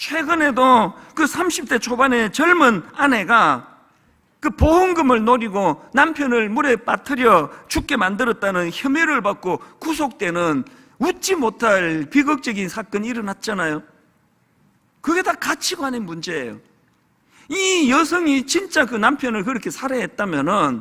최근에도 그 30대 초반의 젊은 아내가 그 보험금을 노리고 남편을 물에 빠뜨려 죽게 만들었다는 혐의를 받고 구속되는 웃지 못할 비극적인 사건이 일어났잖아요. 그게 다 가치관의 문제예요. 이 여성이 진짜 그 남편을 그렇게 살해했다면은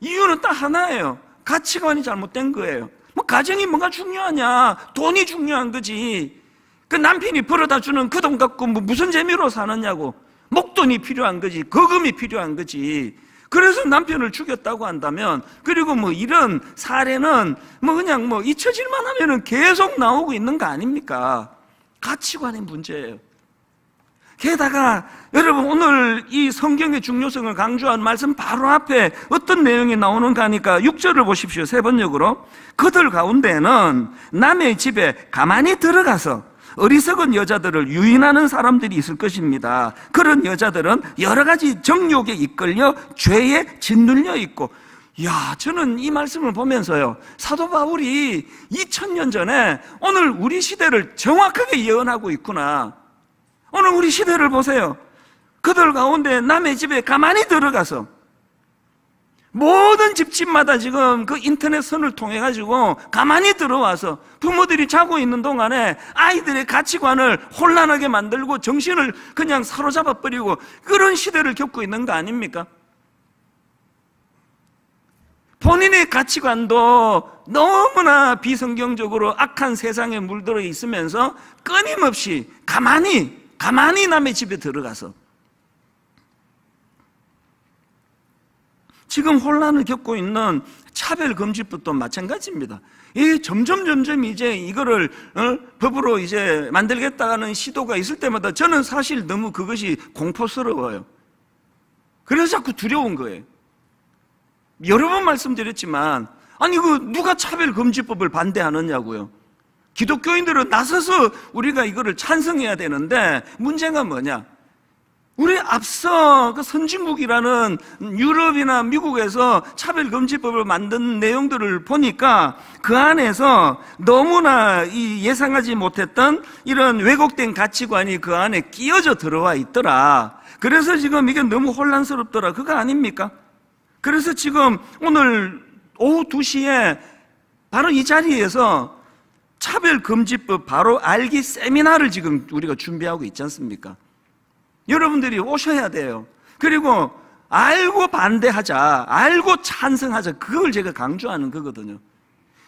이유는 딱 하나예요. 가치관이 잘못된 거예요. 뭐 가정이 뭐가 중요하냐, 돈이 중요한 거지. 그 남편이 벌어다 주는 그 돈 갖고 뭐 무슨 재미로 사느냐고. 목돈이 필요한 거지, 거금이 필요한 거지. 그래서 남편을 죽였다고 한다면, 그리고 뭐 이런 사례는 뭐 그냥 뭐 잊혀질만 하면은 계속 나오고 있는 거 아닙니까? 가치관의 문제예요. 게다가 여러분, 오늘 이 성경의 중요성을 강조한 말씀 바로 앞에 어떤 내용이 나오는가 하니까 6절을 보십시오. 세 번역으로. 그들 가운데는 남의 집에 가만히 들어가서 어리석은 여자들을 유인하는 사람들이 있을 것입니다. 그런 여자들은 여러 가지 정욕에 이끌려 죄에 짓눌려 있고. 야, 저는 이 말씀을 보면서요, 사도 바울이 2000년 전에 오늘 우리 시대를 정확하게 예언하고 있구나. 오늘 우리 시대를 보세요. 그들 가운데 남의 집에 가만히 들어가서, 모든 집집마다 지금 그 인터넷선을 통해 가지고 가만히 들어와서 부모들이 자고 있는 동안에 아이들의 가치관을 혼란하게 만들고 정신을 그냥 사로잡아 버리고 그런 시대를 겪고 있는 거 아닙니까? 본인의 가치관도 너무나 비성경적으로 악한 세상에 물들어 있으면서 끊임없이 가만히 남의 집에 들어가서 지금 혼란을 겪고 있는 차별금지법도 마찬가지입니다. 이 점점 이제 이거를 법으로 이제 만들겠다는 시도가 있을 때마다 저는 사실 너무 그것이 공포스러워요. 그래서 자꾸 두려운 거예요. 여러 번 말씀드렸지만, 아니 그 누가 차별금지법을 반대하느냐고요. 기독교인들은 나서서 우리가 이거를 찬성해야 되는데, 문제가 뭐냐, 우리 앞서 그 선진국이라는 유럽이나 미국에서 차별금지법을 만든 내용들을 보니까 그 안에서 너무나 이 예상하지 못했던 이런 왜곡된 가치관이 그 안에 끼어져 들어와 있더라. 그래서 지금 이게 너무 혼란스럽더라. 그거 아닙니까? 그래서 지금 오늘 오후 2시에 바로 이 자리에서 차별금지법 바로 알기 세미나를 지금 우리가 준비하고 있지 않습니까? 여러분들이 오셔야 돼요. 그리고 알고 반대하자, 알고 찬성하자, 그걸 제가 강조하는 거거든요.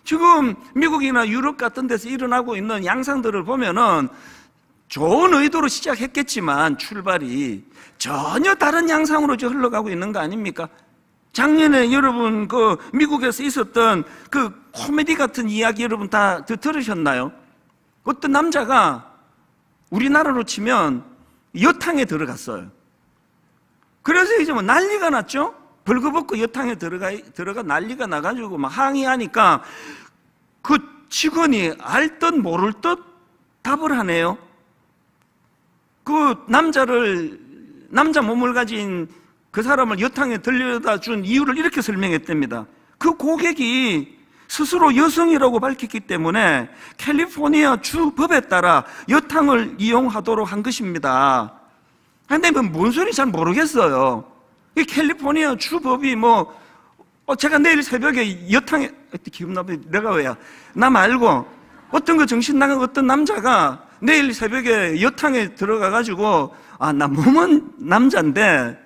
지금 미국이나 유럽 같은 데서 일어나고 있는 양상들을 보면은 좋은 의도로 시작했겠지만 출발이 전혀 다른 양상으로 지금 흘러가고 있는 거 아닙니까? 작년에 여러분 그 미국에서 있었던 그 코미디 같은 이야기 여러분 다 들으셨나요? 어떤 남자가 우리나라로 치면 여탕에 들어갔어요. 그래서 이제 뭐 난리가 났죠? 벌거벗고 여탕에 들어가 난리가 나가지고 막 항의하니까 그 직원이 알 듯 모를 듯 답을 하네요. 그 남자 몸을 가진 그 사람을 여탕에 들려다 준 이유를 이렇게 설명했답니다. 그 고객이 스스로 여성이라고 밝혔기 때문에 캘리포니아 주 법에 따라 여탕을 이용하도록 한 것입니다. 근데 뭔 소리인지 잘 모르겠어요. 이 캘리포니아 주 법이 뭐, 제가 내일 새벽에 여탕에, 기분 나쁘네. 내가 왜야? 나 말고 어떤 거 정신 나간 어떤 남자가 내일 새벽에 여탕에 들어가가지고, 아, 나 몸은 남자인데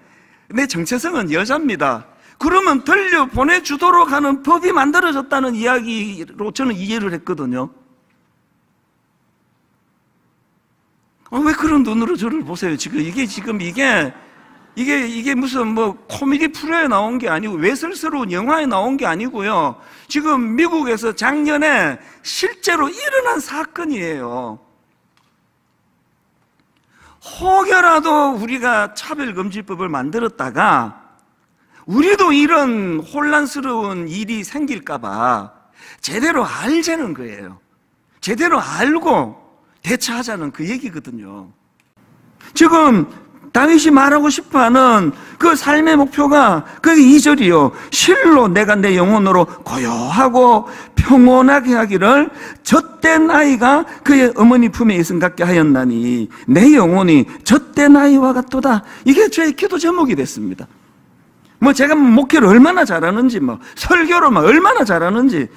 내 정체성은 여자입니다. 그러면 들려보내주도록 하는 법이 만들어졌다는 이야기로 저는 이해를 했거든요. 왜 그런 눈으로 저를 보세요? 지금 이게 무슨 뭐 코미디 프로에 나온 게 아니고, 외설스러운 영화에 나온 게 아니고요. 지금 미국에서 작년에 실제로 일어난 사건이에요. 혹여라도 우리가 차별금지법을 만들었다가 우리도 이런 혼란스러운 일이 생길까봐 제대로 알자는 거예요. 제대로 알고 대처하자는 그 얘기거든요. 지금 다윗이 말하고 싶어하는 그 삶의 목표가 그 2절이요 실로 내가 내 영혼으로 고요하고 평온하게 하기를 젖된 아이가 그의 어머니 품에 있음 같게 하였나니 내 영혼이 젖된 아이와 같도다. 이게 저의 기도 제목이 됐습니다. 뭐 제가 목회를 얼마나 잘하는지, 설교를 얼마나 잘하는지,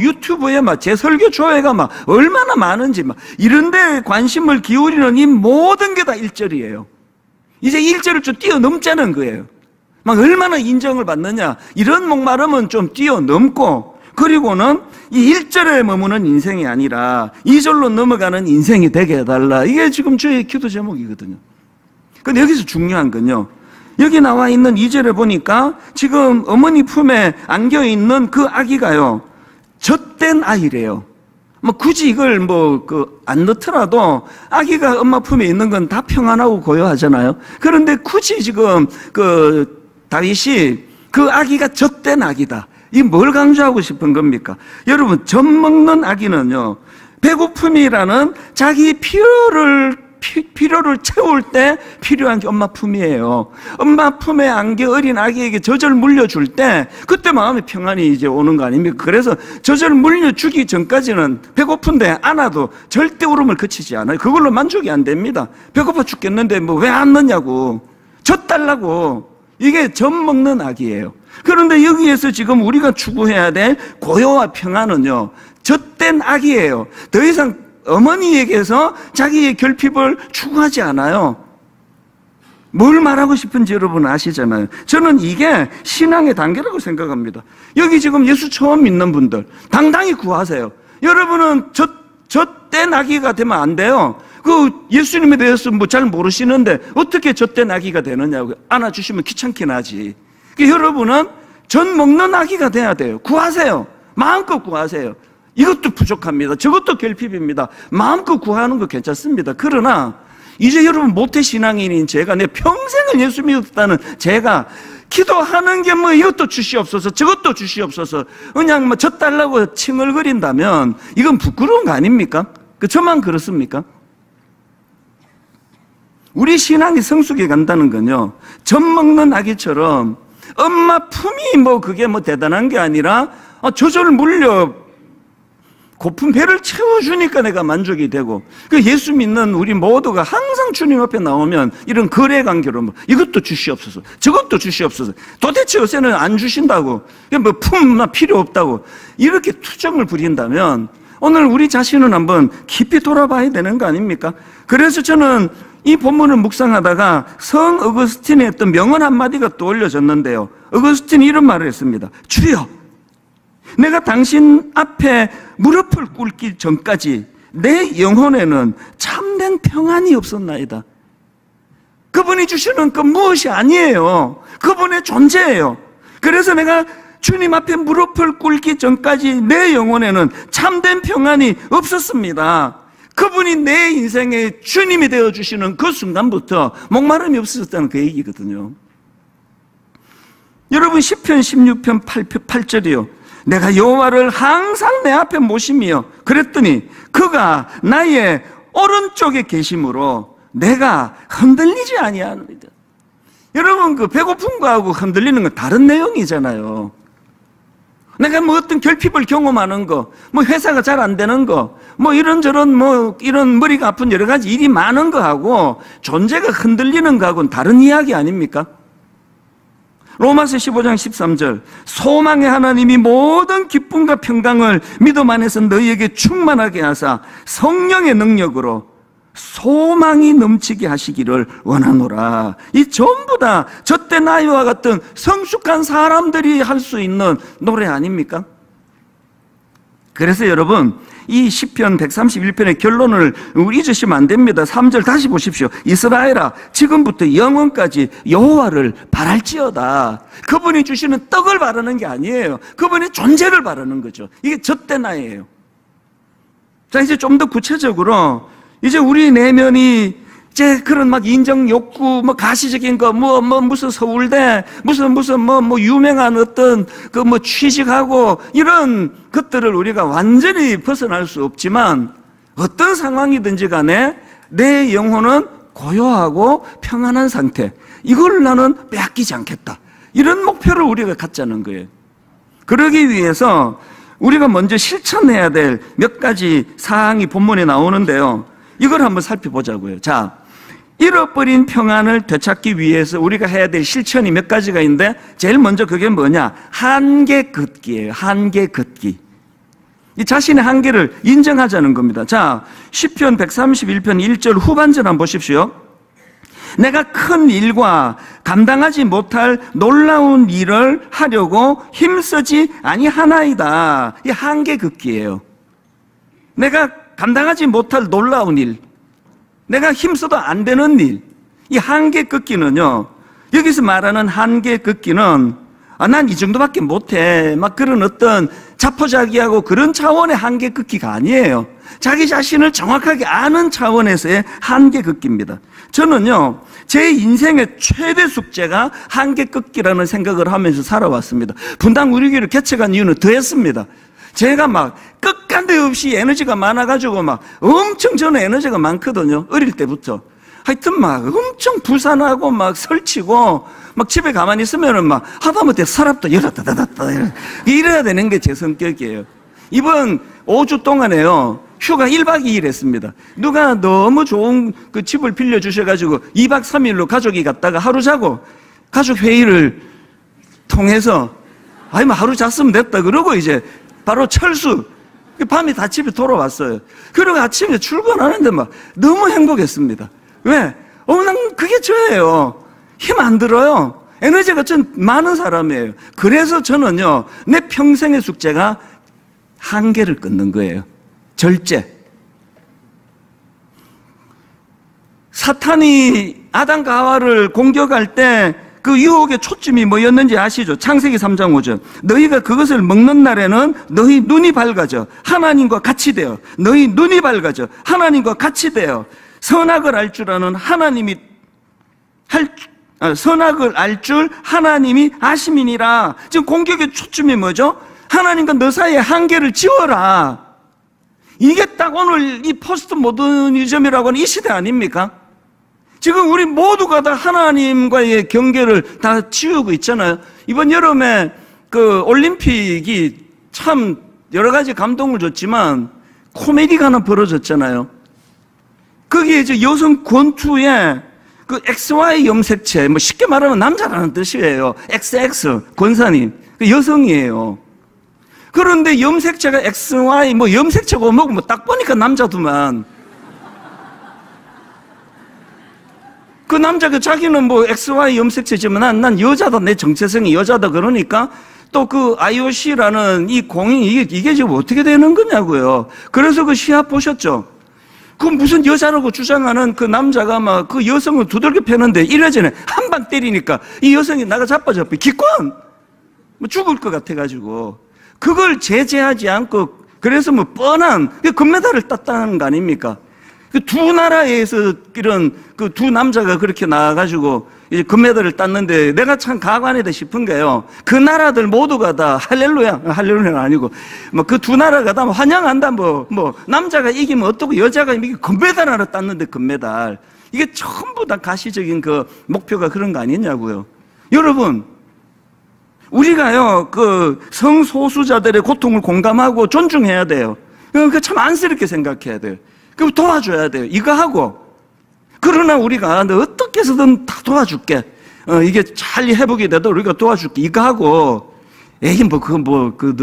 유튜브에 제 설교 조회가 얼마나 많은지, 이런 데 관심을 기울이는 이 모든 게 다 1절이에요. 이제 1절을 좀 뛰어넘자는 거예요. 얼마나 인정을 받느냐, 이런 목마름은 좀 뛰어넘고, 그리고는 이 1절에 머무는 인생이 아니라 2절로 넘어가는 인생이 되게 해달라. 이게 지금 저의 기도 제목이거든요. 근데 여기서 중요한 건요, 여기 나와 있는 2절에 보니까 지금 어머니 품에 안겨 있는 그 아기가요, 젖된 아이래요. 굳이 이걸 안 넣더라도 아기가 엄마 품에 있는 건 다 평안하고 고요하잖아요. 그런데 굳이 지금 그 다윗이 그 아기가 젖된 아기다. 이 뭘 강조하고 싶은 겁니까? 여러분, 젖 먹는 아기는요, 배고픔이라는 자기 필요를 채울 때 필요한 게 엄마 품이에요. 엄마 품에 안겨 어린 아기에게 젖을 물려줄 때 그때 마음의 평안이 이제 오는 거 아닙니까? 그래서 젖을 물려주기 전까지는 배고픈데 안아도 절대 울음을 그치지 않아요. 그걸로 만족이 안 됩니다. 배고파 죽겠는데 왜 안 넣냐고, 젖 달라고. 이게 젖 먹는 아기예요. 그런데 여기에서 지금 우리가 추구해야 될 고요와 평안은요, 젖된 아기예요. 더 이상 어머니에게서 자기의 결핍을 추구하지 않아요. 뭘 말하고 싶은지 여러분 아시잖아요. 저는 이게 신앙의 단계라고 생각합니다. 여기 지금 예수 처음 믿는 분들 당당히 구하세요. 여러분은 젖된 아기가 되면 안 돼요. 예수님에 대해서 잘 모르시는데 어떻게 젖된 아기가 되느냐고, 안아주시면 귀찮긴 하지. 여러분은 젖 먹는 아기가 돼야 돼요. 구하세요. 마음껏 구하세요. 이것도 부족합니다. 저것도 결핍입니다. 마음껏 구하는 거 괜찮습니다. 그러나 이제 여러분 모태 신앙인인 제가, 내 평생을 예수 믿었다는 제가 기도하는 게 이것도 주시옵소서 저것도 주시옵소서 그냥 젖 달라고 칭얼거린다면 이건 부끄러운 거 아닙니까? 저만 그렇습니까? 우리 신앙이 성숙해 간다는 건요, 젖 먹는 아기처럼 엄마 품이 그게 대단한 게 아니라 저절 물려 고픈 배를 채워주니까 내가 만족이 되고, 예수 믿는 우리 모두가 항상 주님 앞에 나오면 이런 거래 관계로 이것도 주시옵소서 저것도 주시옵소서, 도대체 요새는 안 주신다고, 품나 필요 없다고 이렇게 투정을 부린다면 오늘 우리 자신은 한번 깊이 돌아봐야 되는 거 아닙니까? 그래서 저는 이 본문을 묵상하다가 성 어거스틴의 어떤 명언 한마디가 떠올려졌는데요, 어거스틴이 이런 말을 했습니다. 주여, 내가 당신 앞에 무릎을 꿇기 전까지 내 영혼에는 참된 평안이 없었나이다. 그분이 주시는 그 무엇이 아니에요. 그분의 존재예요. 그래서 내가 주님 앞에 무릎을 꿇기 전까지 내 영혼에는 참된 평안이 없었습니다. 그분이 내 인생의 주님이 되어주시는 그 순간부터 목마름이 없어졌다는 그 얘기거든요. 여러분, 시편 16편 8절이요 내가 여호와를 항상 내 앞에 모시며 그랬더니 그가 나의 오른쪽에 계심으로 내가 흔들리지 아니하나이다. 여러분, 그 배고픈 거하고 흔들리는 건 다른 내용이잖아요. 내가 어떤 결핍을 경험하는 거, 회사가 잘 안 되는 거, 이런저런 이런 머리가 아픈 여러 가지 일이 많은 거하고 존재가 흔들리는 거하고는 다른 이야기 아닙니까? 로마서 15장 13절, 소망의 하나님이 모든 기쁨과 평강을 믿음 안에서 너희에게 충만하게 하사 성령의 능력으로 소망이 넘치게 하시기를 원하노라. 이 전부 다 젖된 아이와 같은 성숙한 사람들이 할 수 있는 노래 아닙니까? 그래서 여러분, 이 시편 131편의 결론을 잊으시면 안 됩니다. 3절 다시 보십시오. 이스라엘아, 지금부터 영원까지 여호와를 바랄지어다. 그분이 주시는 떡을 바라는 게 아니에요. 그분의 존재를 바라는 거죠. 이게 젖된 아이예요. 자, 이제 좀 더 구체적으로 이제 우리 내면이 이제 그런 인정 욕구, 가시적인 거, 무슨 서울대, 무슨 유명한 어떤, 취직하고, 이런 것들을 우리가 완전히 벗어날 수 없지만, 어떤 상황이든지 간에 내 영혼은 고요하고 평안한 상태, 이걸 나는 빼앗기지 않겠다, 이런 목표를 우리가 갖자는 거예요. 그러기 위해서 우리가 먼저 실천해야 될 몇 가지 사항이 본문에 나오는데요, 이걸 한번 살펴보자고요. 자, 잃어버린 평안을 되찾기 위해서 우리가 해야 될 실천이 몇 가지가 있는데, 제일 먼저 그게 뭐냐? 한계 긋기예요. 한계 긋기. 이 자신의 한계를 인정하자는 겁니다. 자, 시편 131편 1절 후반절 한번 보십시오. 내가 큰 일과 감당하지 못할 놀라운 일을 하려고 힘쓰지 아니하나이다. 이 한계 긋기예요. 내가 감당하지 못할 놀라운 일, 내가 힘써도 안 되는 일, 이 한계 긋기는요, 여기서 말하는 한계 긋기는 난 이 정도밖에 못해, 막 그런 어떤 자포자기하고 그런 차원의 한계 긋기가 아니에요. 자기 자신을 정확하게 아는 차원에서의 한계 긋기입니다. 저는요, 제 인생의 최대 숙제가 한계 긋기라는 생각을 하면서 살아왔습니다. 분당 우리교를 개척한 이유는 더했습니다. 제가 막 끝간데 없이 에너지가 많아가지고 막 엄청, 저는 에너지가 많거든요, 어릴 때부터. 하여튼 막 엄청 부산하고 막 설치고 막 집에 가만히 있으면은 막 하다못해 서랍도 열었다 닫았다 이래야 되는 게 제 성격이에요. 이번 5주 동안에요, 휴가 1박 2일 했습니다. 누가 너무 좋은 그 집을 빌려주셔가지고 2박 3일로 가족이 갔다가 하루 자고 가족 회의를 통해서 아니 뭐 하루 잤으면 됐다 그러고 이제 바로 철수, 밤에 다 집에 돌아왔어요. 그리고 아침에 출근하는데 막 너무 행복했습니다. 왜? 난 그게 저예요. 힘 안 들어요. 에너지가 좀 많은 사람이에요. 그래서 저는요, 내 평생의 숙제가 한계를 끊는 거예요. 절제. 사탄이 아담과 하와를 공격할 때 그 유혹의 초점이 뭐였는지 아시죠? 창세기 3장 5절. 너희가 그것을 먹는 날에는 너희 눈이 밝아져 하나님과 같이 되어, 너희 눈이 밝아져 하나님과 같이 되어 선악을 알 줄 아는 하나님이 선악을 알 줄 하나님이 아심이니라. 지금 공격의 초점이 뭐죠? 하나님과 너 사이의 한계를 지워라. 이게 딱 오늘 이 포스트 모더니즘이라고 하는 이 시대 아닙니까? 지금 우리 모두가 다 하나님과의 경계를 다 지우고 있잖아요. 이번 여름에 그 올림픽이 참 여러 가지 감동을 줬지만 코미디가 하나 벌어졌잖아요. 거기에 이제 여성 권투에 그 XY 염색체, 뭐 쉽게 말하면 남자라는 뜻이에요. XX, 권사님. 그 여성이에요. 그런데 염색체가 XY, 뭐 염색체고 뭐고 뭐 딱 보니까 남자더만. 그 남자가 자기는 뭐 XY 염색체지만 난 여자다, 내 정체성이 여자다 그러니까 또 그 IOC라는 이 공이 이게 지금 어떻게 되는 거냐고요. 그래서 그 시합 보셨죠? 그 무슨 여자라고 주장하는 그 남자가 막 그 여성을 두들겨 패는데 이래저래 한 방 때리니까 이 여성이 나가 자빠졌고 기권! 뭐 죽을 것 같아가지고 그걸 제재하지 않고, 그래서 뭐 뻔한 금메달을 땄다는 거 아닙니까? 그 두 나라에서 이런 그 두 남자가 그렇게 나와가지고 이제 금메달을 땄는데 내가 참 가관이다 싶은 게요, 그 나라들 모두가 다 할렐루야, 할렐루야는 아니고 뭐 그 두 나라가 다 환영한다, 뭐 남자가 이기면 어떻고 여자가 이기면 금메달 하나 땄는데 금메달. 이게 전부 다 가시적인 그 목표가 그런 거 아니냐고요. 여러분, 우리가요 그 성소수자들의 고통을 공감하고 존중해야 돼요. 그러니까 참 안쓰럽게 생각해야 돼요. 그럼 도와줘야 돼요, 이거 하고. 그러나 우리가 너 어떻게 해서든 다 도와줄게, 이게 잘 회복이 돼도 우리가 도와줄게, 이거 하고. 에이 너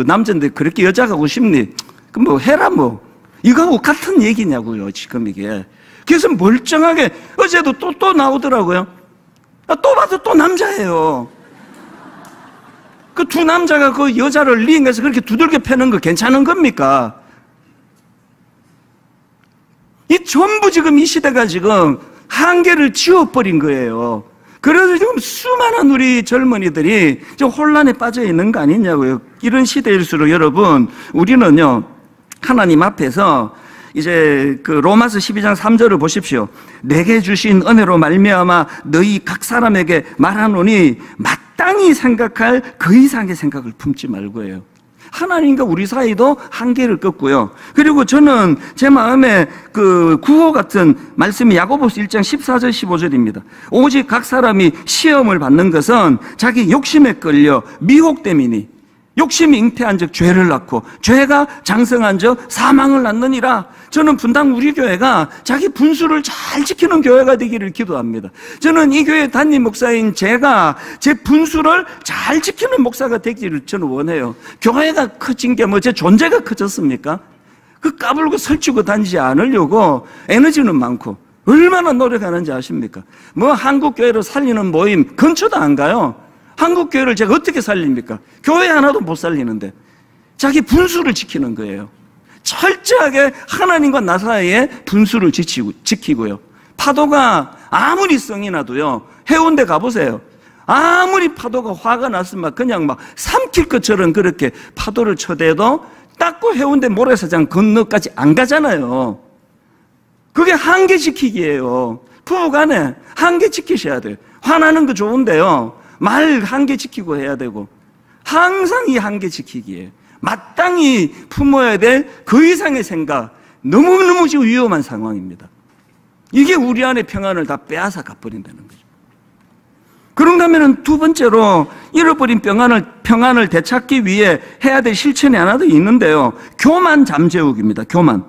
남잔데 그렇게 여자 가고 싶니? 그럼 뭐 해라, 뭐 이거하고 같은 얘기냐고요 지금 이게. 그래서 멀쩡하게 어제도 또 나오더라고요. 또 봐도 또 남자예요. 그 두 남자가 그 여자를 링에서 그렇게 두들겨 패는 거 괜찮은 겁니까? 이 전부 지금 이 시대가 지금 한계를 지워버린 거예요. 그래서 지금 수많은 우리 젊은이들이 지금 혼란에 빠져 있는 거 아니냐고요. 이런 시대일수록 여러분, 우리는요, 하나님 앞에서 이제 그 로마서 12장 3절을 보십시오. 내게 주신 은혜로 말미암아 너희 각 사람에게 말하노니 마땅히 생각할 그 이상의 생각을 품지 말고요. 하나님과 우리 사이도 한계를 꺾고요. 그리고 저는 제 마음에 그 구호 같은 말씀이 야고보서 1장 14절 15절입니다. 오직 각 사람이 시험을 받는 것은 자기 욕심에 끌려 미혹됨이니 욕심이 잉태한 즉 죄를 낳고 죄가 장성한 즉 사망을 낳느니라. 저는 분당 우리 교회가 자기 분수를 잘 지키는 교회가 되기를 기도합니다. 저는 이 교회 담임 목사인 제가 제 분수를 잘 지키는 목사가 되기를 저는 원해요. 교회가 커진 게 뭐 제 존재가 커졌습니까? 그 까불고 설치고 다니지 않으려고 에너지는 많고 얼마나 노력하는지 아십니까? 뭐 한국교회를 살리는 모임 근처도 안 가요. 한국교회를 제가 어떻게 살립니까? 교회 하나도 못 살리는데 자기 분수를 지키는 거예요. 철저하게 하나님과 나 사이에 분수를 지키고요. 파도가 아무리 성이 나도요, 해운대 가보세요. 아무리 파도가 화가 났으면 그냥 삼킬 것처럼 그렇게 파도를 쳐대도 닦고 해운대 모래사장 건너까지 안 가잖아요. 그게 한계 지키기예요. 부부간에 한계 지키셔야 돼요. 화나는 거 좋은데요, 말 한계 지키고 해야 되고 항상 이 한계 지키기에 마땅히 품어야 될 그 이상의 생각, 너무너무 위험한 상황입니다. 이게 우리 안의 평안을 다 빼앗아 가버린다는 거죠. 그런다면 두 번째로 잃어버린 평안을 되찾기 위해 해야 될 실천이 하나 더 있는데요, 교만 잠재우기입니다. 교만.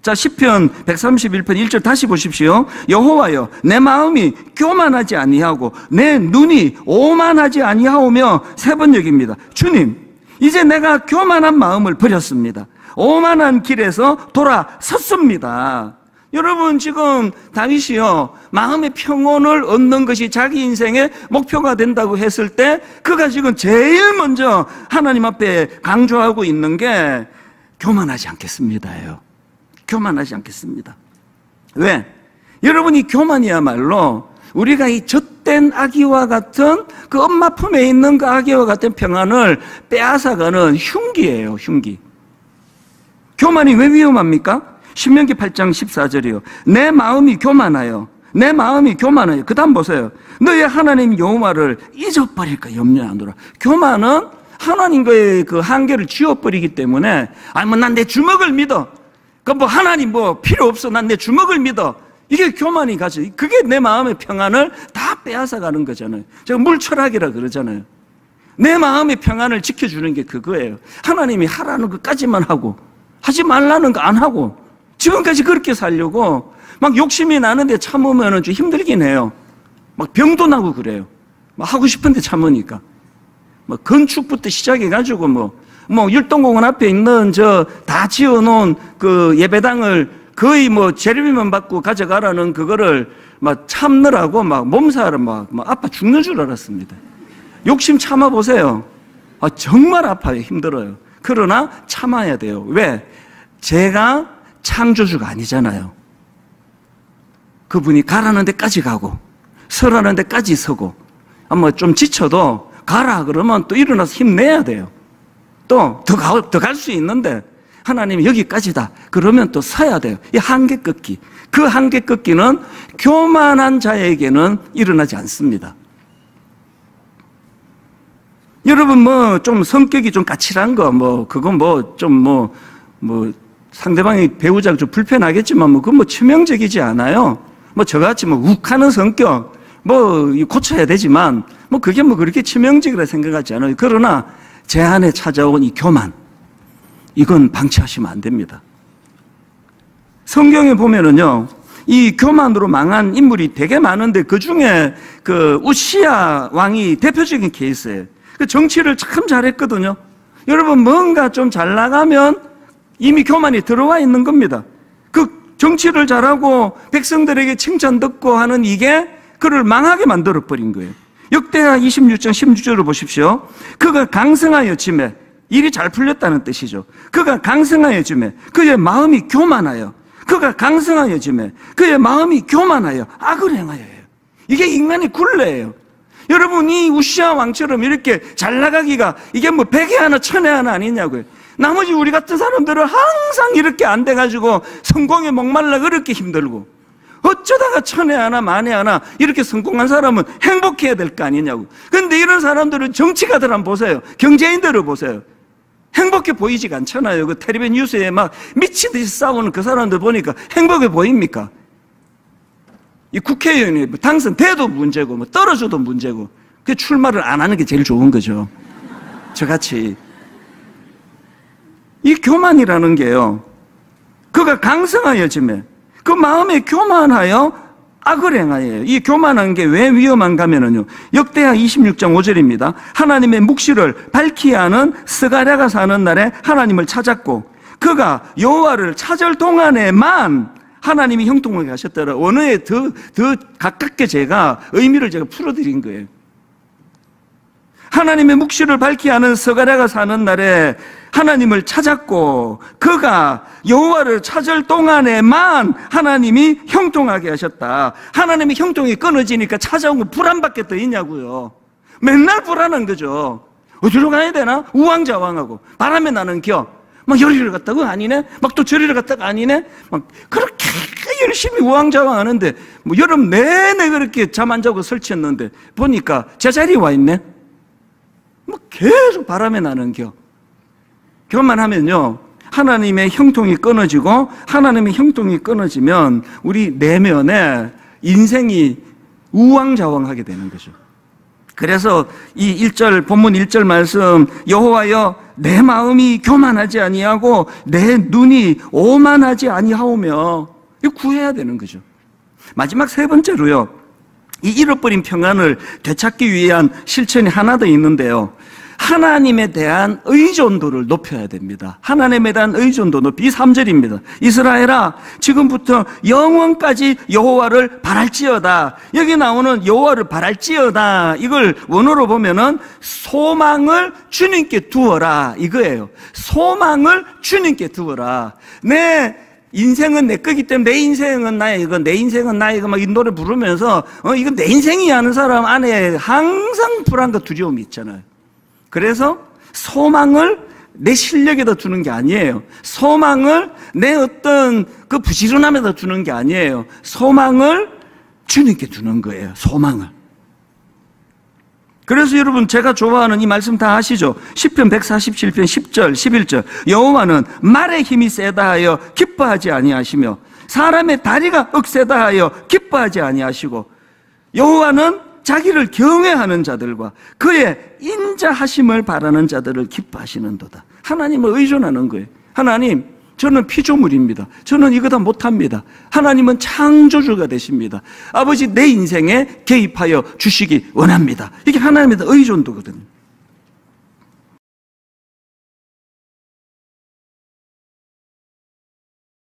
자, 시편 131편 1절 다시 보십시오. 여호와여, 내 마음이 교만하지 아니하고 내 눈이 오만하지 아니하오며 세 번 여깁니다. 주님, 이제 내가 교만한 마음을 버렸습니다. 오만한 길에서 돌아섰습니다. 여러분, 지금 다윗이요, 마음의 평온을 얻는 것이 자기 인생의 목표가 된다고 했을 때 그가 지금 제일 먼저 하나님 앞에 강조하고 있는 게 교만하지 않겠습니다예요. 교만하지 않겠습니다. 왜? 여러분이 교만이야말로 우리가 이 젖된 아기와 같은 그 엄마 품에 있는 그 아기와 같은 평안을 빼앗아가는 흉기예요. 흉기. 교만이 왜 위험합니까? 신명기 8장 14절이요 내 마음이 교만하여, 내 마음이 교만하여. 그 다음 보세요. 너의 하나님 여호와를 잊어버릴까 염려하노라. 교만은 하나님과의 그 한계를 지워버리기 때문에, 아니 뭐 난 내 주먹을 믿어, 그뭐 하나님 뭐 필요 없어, 난 내 주먹을 믿어, 이게 교만이 가죠. 그게 내 마음의 평안을 다 빼앗아가는 거잖아요. 제가 물철학이라 그러잖아요. 내 마음의 평안을 지켜주는 게 그거예요. 하나님이 하라는 것까지만 하고 하지 말라는 거 안 하고 지금까지 그렇게 살려고 막 욕심이 나는데 참으면 좀 힘들긴 해요. 막 병도 나고 그래요. 막 하고 싶은데 참으니까 막 건축부터 시작해가지고 뭐 율동공원 앞에 있는 저 다 지어놓은 그 예배당을 거의 뭐 재료비만 받고 가져가라는 그거를 막 참느라고 막 몸살을 막 아파 죽는 줄 알았습니다. 욕심 참아 보세요. 아, 정말 아파요. 힘들어요. 그러나 참아야 돼요. 왜? 제가 창조주가 아니잖아요. 그분이 가라는 데까지 가고 서라는 데까지 서고, 아마 좀 지쳐도 가라 그러면 또 일어나서 힘내야 돼요. 또 더 갈 수 있는데 하나님이 여기까지다 그러면 또 서야 돼요. 이 한계 꺾기, 그 한계 꺾기는 교만한 자에게는 일어나지 않습니다. 여러분 좀 성격이 좀 까칠한 거 그건 상대방이 배우자가 좀 불편하겠지만 그건 치명적이지 않아요. 저같이 욱하는 성격 고쳐야 되지만 그게 그렇게 치명적이라 생각하지 않아요. 그러나 제 안에 찾아온 이 교만, 이건 방치하시면 안 됩니다. 성경에 보면은요, 이 교만으로 망한 인물이 되게 많은데 그 중에 그 우시아 왕이 대표적인 케이스예요. 그 정치를 참 잘했거든요. 여러분 뭔가 좀 잘 나가면 이미 교만이 들어와 있는 겁니다. 그 정치를 잘하고 백성들에게 칭찬 듣고 하는 이게 그를 망하게 만들어 버린 거예요. 역대하 26장 16절을 보십시오. 그가 강성하여 지매, 일이 잘 풀렸다는 뜻이죠. 그가 강성하여 지매, 그의 마음이 교만하여, 그가 강성하여 지매, 그의 마음이 교만하여 악을 행하여. 이게 인간의 굴레예요. 여러분 이 우시아 왕처럼 이렇게 잘 나가기가 이게 100에 하나 1000에 하나 아니냐고요. 나머지 우리 같은 사람들은 항상 이렇게 안 돼가지고 성공에 목말라 그렇게 힘들고, 어쩌다가 1000에 하나 10,000에 하나 이렇게 성공한 사람은 행복해야 될 거 아니냐고. 그런데 이런 사람들은 정치가들 한번 보세요. 경제인들을 보세요. 행복해 보이지가 않잖아요. 그 텔레비 뉴스에 막 미치듯이 싸우는 그 사람들 보니까 행복해 보입니까? 이 국회의원이 뭐 당선돼도 문제고 뭐 떨어져도 문제고 그 출마를 안 하는 게 제일 좋은 거죠. 저같이. 이 교만이라는 게요, 그가 강성하여지며 그 마음에 교만하여 악을 행하여요. 이 교만한 게 왜 위험한가 하면요, 역대하 26장 5절입니다. 하나님의 묵시를 밝히 아는 스가랴가 사는 날에 하나님을 찾았고 그가 여호와를 찾을 동안에만 하나님이 형통하게 하셨더라. 원어에 더 가깝게 제가 의미를 제가 풀어드린 거예요. 하나님의 묵시를 밝히 아는 스가랴가 사는 날에 하나님을 찾았고 그가 여호와를 찾을 동안에만 하나님이 형통하게 하셨다. 하나님의 형통이 끊어지니까 찾아온 거 불안밖에 더 있냐고요. 맨날 불안한 거죠. 어디로 가야 되나? 우왕좌왕하고 바람에 나는 겨. 막 여리를 갔다가 아니네? 막 또 저리를 갔다가 아니네? 막 그렇게 열심히 우왕좌왕 하는데 뭐 여름 내내 그렇게 잠 안 자고 설치했는데 보니까 제자리에 와 있네? 뭐 계속 바람에 나는 겨. 교만하면요, 하나님의 형통이 끊어지고, 하나님의 형통이 끊어지면 우리 내면에 인생이 우왕좌왕하게 되는 거죠. 그래서 이 1절, 본문 1절 말씀, 여호와여 내 마음이 교만하지 아니하고 내 눈이 오만하지 아니하오며, 이거 구해야 되는 거죠. 마지막 세 번째로요, 이 잃어버린 평안을 되찾기 위한 실천이 하나 더 있는데요, 하나님에 대한 의존도를 높여야 됩니다. 하나님에 대한 의존도 높이. 3절입니다. 이스라엘아 지금부터 영원까지 여호와를 바랄지어다. 여기 나오는 여호와를 바랄지어다, 이걸 원어로 보면은 소망을 주님께 두어라 이거예요. 소망을 주님께 두어라. 내 인생은 내 거기 때문에 내 인생은 나의 이거, 내 인생은 나의 이거 막 이 노래 부르면서 이건 내 인생이야 하는 사람 안에 항상 불안과 두려움이 있잖아요. 그래서 소망을 내 실력에다 두는 게 아니에요. 소망을 내 어떤 그 부지런함에다 두는 게 아니에요. 소망을 주님께 두는 거예요. 소망을. 그래서 여러분 제가 좋아하는 이 말씀 다 아시죠? 시편 147편 10절 11절 여호와는 말의 힘이 세다 하여 기뻐하지 아니하시며 사람의 다리가 억세다 하여 기뻐하지 아니하시고 여호와는 자기를 경외하는 자들과 그의 인자하심을 바라는 자들을 기뻐하시는도다. 하나님을 의존하는 거예요. 하나님, 저는 피조물입니다. 저는 이거 다 못합니다. 하나님은 창조주가 되십니다. 아버지, 내 인생에 개입하여 주시기 원합니다. 이게 하나님에 대한 의존도거든요.